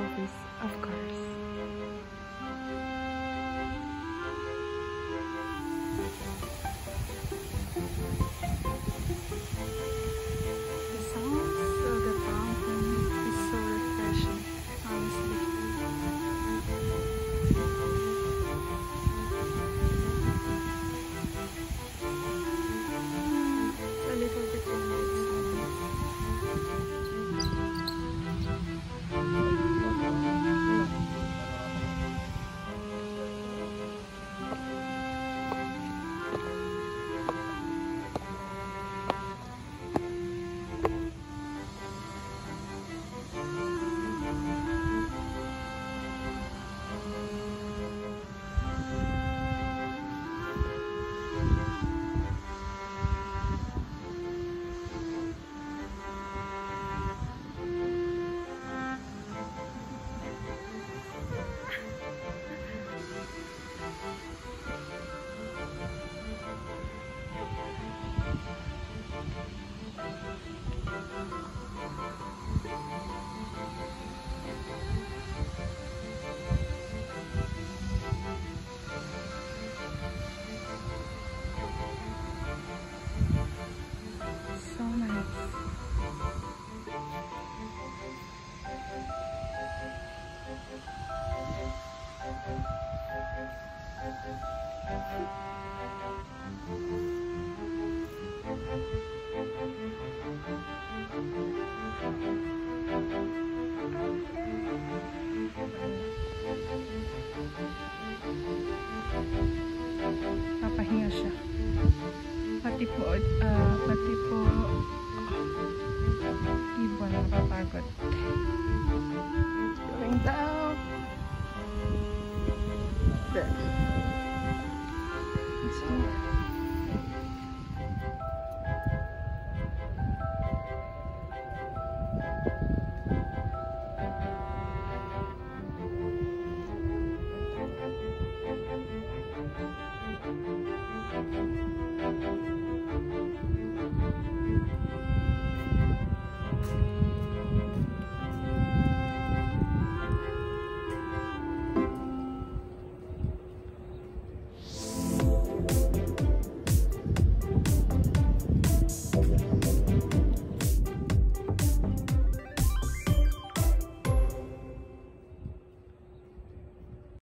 surface of cars. The sounds of the fountain is so refreshing, honestly. It's a little bit remote sound. Napahinga siya. Pati po ibon ang papagod. Going down. There. It's